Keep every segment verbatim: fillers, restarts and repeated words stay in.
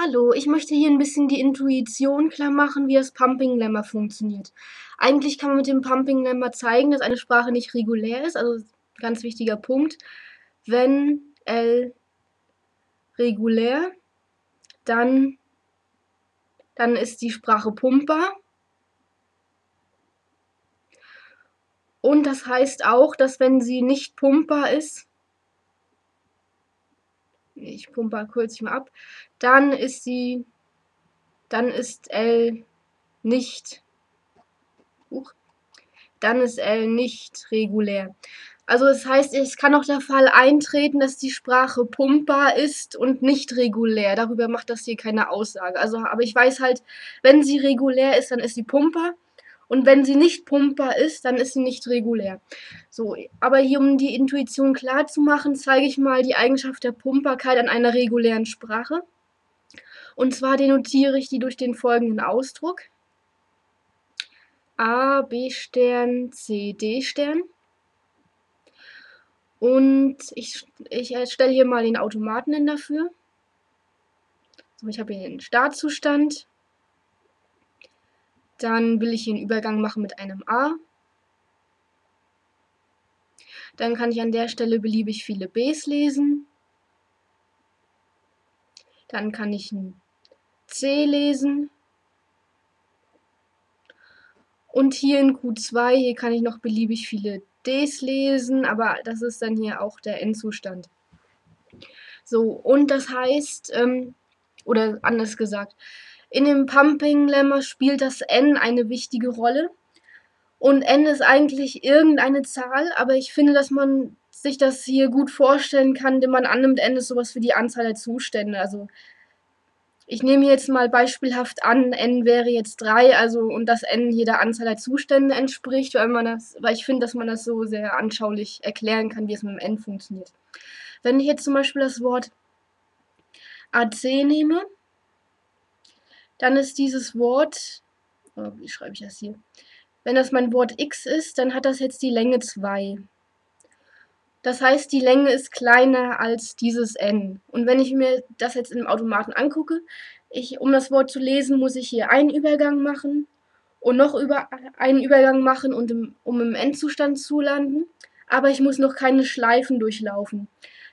Hallo, ich möchte hier ein bisschen die Intuition klar machen, wie das Pumping-Lemma funktioniert. Eigentlich kann man mit dem Pumping-Lemma zeigen, dass eine Sprache nicht regulär ist, also ganz wichtiger Punkt. Wenn L regulär, dann, dann ist die Sprache pumpbar. Und das heißt auch, dass wenn sie nicht pumpbar ist, ich pumpe kurz mal ab, dann ist sie, dann ist L nicht, uh, dann ist L nicht regulär. Also das heißt, es kann auch der Fall eintreten, dass die Sprache pumpbar ist und nicht regulär. Darüber macht das hier keine Aussage. Also, aber ich weiß halt, wenn sie regulär ist, dann ist sie pumpbar. Und wenn sie nicht pumpbar ist, dann ist sie nicht regulär. So, aber hier, um die Intuition klar zu machen, zeige ich mal die Eigenschaft der Pumpbarkeit an einer regulären Sprache. Und zwar denotiere ich die durch den folgenden Ausdruck. A, B Stern, C, D Stern. Und ich, ich erstelle hier mal den Automaten hin dafür. So, ich habe hier den Startzustand. Dann will ich hier einen Übergang machen mit einem A. Dann kann ich an der Stelle beliebig viele Bs lesen. Dann kann ich ein C lesen. Und hier in Q zwei, hier kann ich noch beliebig viele Ds lesen, aber das ist dann hier auch der Endzustand. So, und das heißt, ähm, oder anders gesagt, in dem Pumping-Lemma spielt das N eine wichtige Rolle. Und N ist eigentlich irgendeine Zahl, aber ich finde, dass man sich das hier gut vorstellen kann, indem man annimmt, N ist sowas für die Anzahl der Zustände. Also ich nehme jetzt mal beispielhaft an, N wäre jetzt drei, also und dass N hier der Anzahl der Zustände entspricht, weil man das, weil ich finde, dass man das so sehr anschaulich erklären kann, wie es mit dem N funktioniert. Wenn ich jetzt zum Beispiel das Wort A C nehme, dann ist dieses Wort, oh, wie schreibe ich das hier? Wenn das mein Wort x ist, dann hat das jetzt die Länge zwei. Das heißt, die Länge ist kleiner als dieses n. Und wenn ich mir das jetzt im Automaten angucke, ich, um das Wort zu lesen, muss ich hier einen Übergang machen und noch über einen Übergang machen, und im, um im Endzustand zu landen. Aber ich muss noch keine Schleifen durchlaufen.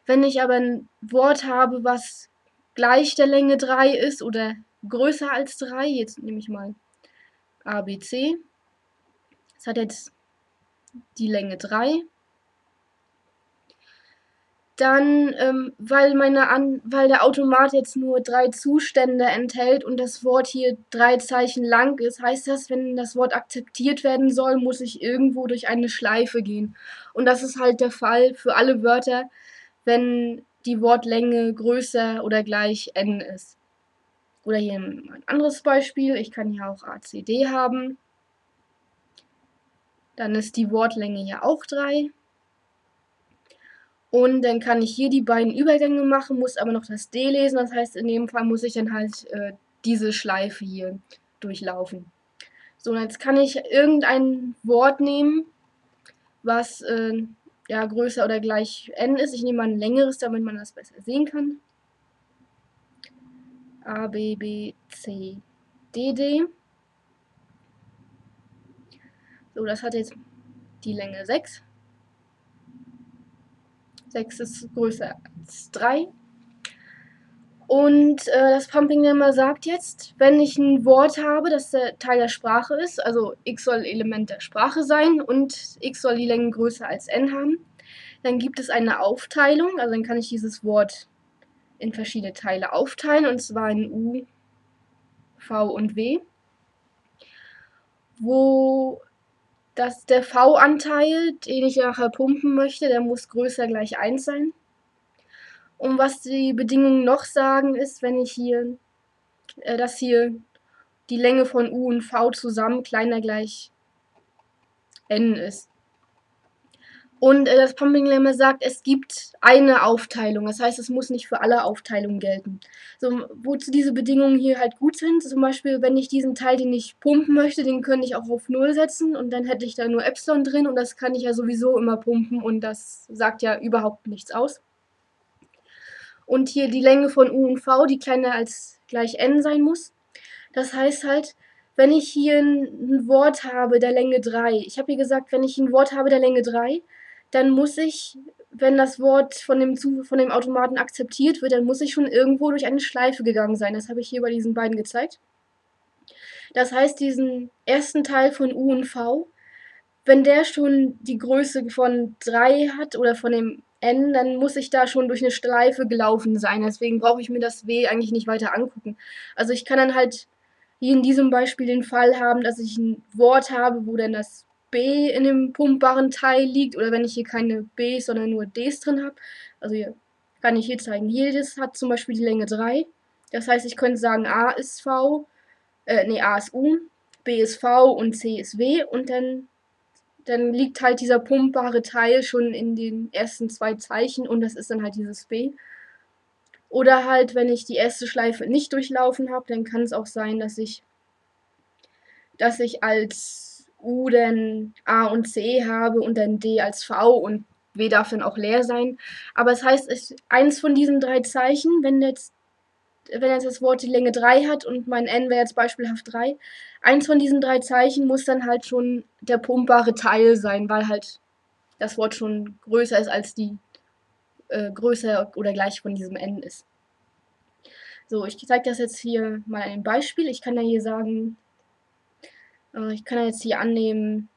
Wenn ich aber ein Wort habe, was gleich der Länge drei ist oder größer als drei, jetzt nehme ich mal A, B, C. Das hat jetzt die Länge drei. Dann, ähm, weil, meine An weil der Automat jetzt nur drei Zustände enthält und das Wort hier drei Zeichen lang ist, heißt das, wenn das Wort akzeptiert werden soll, muss ich irgendwo durch eine Schleife gehen. Und das ist halt der Fall für alle Wörter, wenn die Wortlänge größer oder gleich n ist. Oder hier ein anderes Beispiel, ich kann hier auch A C D haben. Dann ist die Wortlänge hier auch drei. Und dann kann ich hier die beiden Übergänge machen, muss aber noch das D lesen. Das heißt, in dem Fall muss ich dann halt äh, diese Schleife hier durchlaufen. So, und jetzt kann ich irgendein Wort nehmen, was äh, ja, größer oder gleich n ist. Ich nehme mal ein längeres, damit man das besser sehen kann. A, B, B, C, D, D. So, das hat jetzt die Länge sechs. sechs ist größer als drei. Und äh, das Pumping-Lemma sagt jetzt, wenn ich ein Wort habe, das der Teil der Sprache ist, also x soll Element der Sprache sein und x soll die Länge größer als n haben, dann gibt es eine Aufteilung, also dann kann ich dieses Wort in verschiedene Teile aufteilen, und zwar in U, V und W, wo das, der V-Anteil, den ich nachher pumpen möchte, der muss größer gleich eins sein. Und was die Bedingungen noch sagen, ist, wenn ich hier, äh, dass hier die Länge von U und V zusammen kleiner gleich n ist. Und äh, das Pumping-Lemma sagt, es gibt eine Aufteilung. Das heißt, es muss nicht für alle Aufteilungen gelten. So, wozu diese Bedingungen hier halt gut sind, zum Beispiel, wenn ich diesen Teil, den ich pumpen möchte, den könnte ich auch auf null setzen und dann hätte ich da nur Epsilon drin und das kann ich ja sowieso immer pumpen und das sagt ja überhaupt nichts aus. und hier die Länge von U und V, die kleiner als gleich n sein muss. Das heißt halt, wenn ich hier ein Wort habe der Länge drei, ich habe hier gesagt, wenn ich ein Wort habe der Länge drei, dann muss ich, wenn das Wort von dem, Zu von dem Automaten akzeptiert wird, dann muss ich schon irgendwo durch eine Schleife gegangen sein. Das habe ich hier bei diesen beiden gezeigt. Das heißt, diesen ersten Teil von U und V, wenn der schon die Größe von drei hat oder von dem n, dann muss ich da schon durch eine Schleife gelaufen sein. Deswegen brauche ich mir das W eigentlich nicht weiter angucken. Also ich kann dann halt hier in diesem Beispiel den Fall haben, dass ich ein Wort habe, wo dann das B in dem pumpbaren Teil liegt, oder wenn ich hier keine Bs, sondern nur Ds drin habe. Also hier kann ich hier zeigen, jedes hat zum Beispiel die Länge drei. Das heißt, ich könnte sagen, A ist V, äh, nee, A ist U, B ist V und C ist W, und dann, dann liegt halt dieser pumpbare Teil schon in den ersten zwei Zeichen, und das ist dann halt dieses B. Oder halt, wenn ich die erste Schleife nicht durchlaufen habe, dann kann es auch sein, dass ich, dass ich als U dann A und C habe und dann D als V, und W darf dann auch leer sein. Aber es heißt, ich, eins von diesen drei Zeichen, wenn jetzt, wenn jetzt das Wort die Länge drei hat und mein N wäre jetzt beispielhaft drei, eins von diesen drei Zeichen muss dann halt schon der pumpbare Teil sein, weil halt das Wort schon größer ist als die äh, größer oder gleich von diesem N ist. So, ich zeige das jetzt hier mal ein Beispiel. Ich kann ja hier sagen, ich kann jetzt hier annehmen,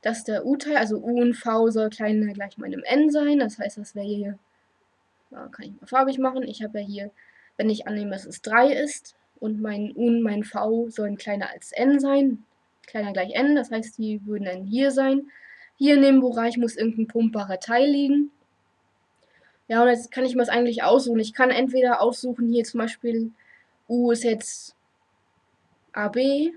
dass der U-Teil, also U und V, soll kleiner gleich meinem N sein. Das heißt, das wäre hier, kann ich mal farbig machen. Ich habe ja hier, wenn ich annehme, dass es drei ist und mein U und mein V sollen kleiner als N sein, kleiner gleich N, das heißt, die würden dann hier sein. Hier in dem Bereich muss irgendein pumpbarer Teil liegen. Ja, und jetzt kann ich mir das eigentlich aussuchen. Ich kann entweder aussuchen, hier zum Beispiel, U ist jetzt A B.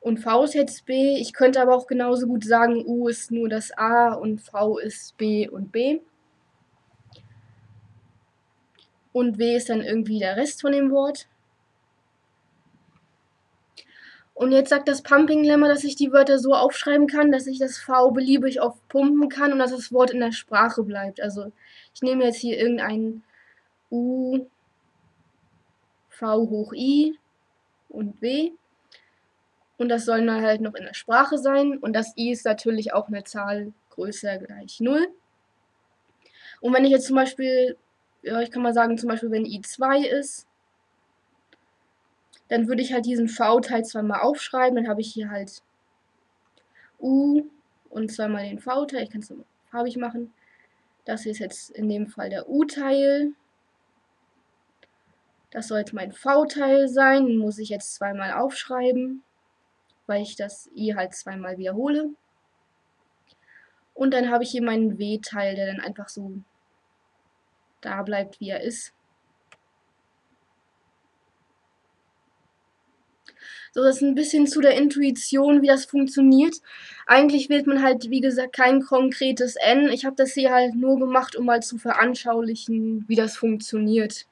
Und V ist jetzt B. Ich könnte aber auch genauso gut sagen, U ist nur das A und V ist B und B. Und W ist dann irgendwie der Rest von dem Wort. Und jetzt sagt das Pumping-Lemma, dass ich die Wörter so aufschreiben kann, dass ich das V beliebig oft pumpen kann und dass das Wort in der Sprache bleibt. Also ich nehme jetzt hier irgendein U, V hoch I und W. Und das soll dann halt noch in der Sprache sein. Und das I ist natürlich auch eine Zahl größer gleich null. Und wenn ich jetzt zum Beispiel, ja, ich kann mal sagen, zum Beispiel, wenn I zwei ist, dann würde ich halt diesen V-Teil zweimal aufschreiben. Dann habe ich hier halt U und zweimal den V-Teil. Ich kann es nochmal farbig machen. Das hier ist jetzt in dem Fall der U-Teil. Das soll jetzt mein V-Teil sein. Den muss ich jetzt zweimal aufschreiben, weil ich das I halt zweimal wiederhole. Und dann habe ich hier meinen W-Teil, der dann einfach so da bleibt, wie er ist. So, das ist ein bisschen zu der Intuition, wie das funktioniert. Eigentlich wählt man halt, wie gesagt, kein konkretes N. Ich habe das hier halt nur gemacht, um mal zu veranschaulichen, wie das funktioniert.